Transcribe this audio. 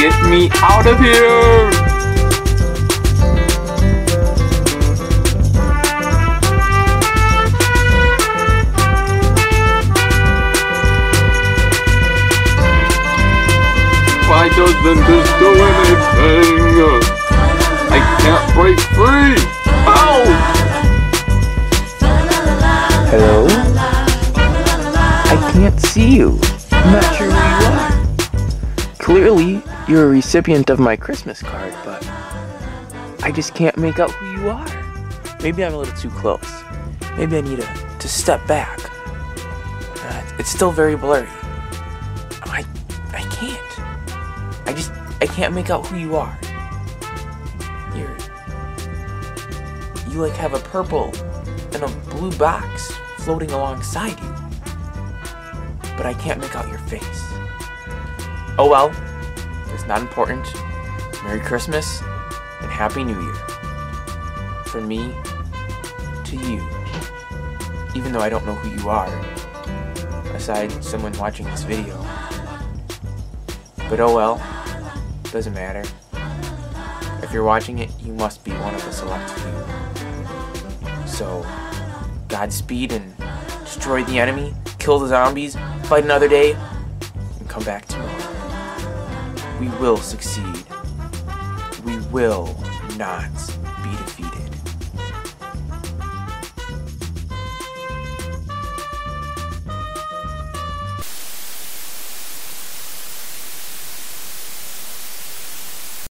Get me out of here! Why doesn't this do anything? I can't break free! Ow! Hello? I can't see you. I'm not sure where you are. Clearly, you're a recipient of my Christmas card, but I just can't make out who you are. Maybe I'm a little too close. Maybe I need to step back. It's still very blurry. I can't. I can't make out who you are. You like have a purple and a blue box floating alongside you, but I can't make out your face. Oh well, it's not important. Merry Christmas and Happy New Year. From me to you, even though I don't know who you are, aside someone watching this video. But oh well, doesn't matter. If you're watching it, you must be one of the select few. So, Godspeed and destroy the enemy, kill the zombies, fight another day, and come back tomorrow. We will succeed. We will not.